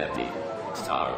ready, start.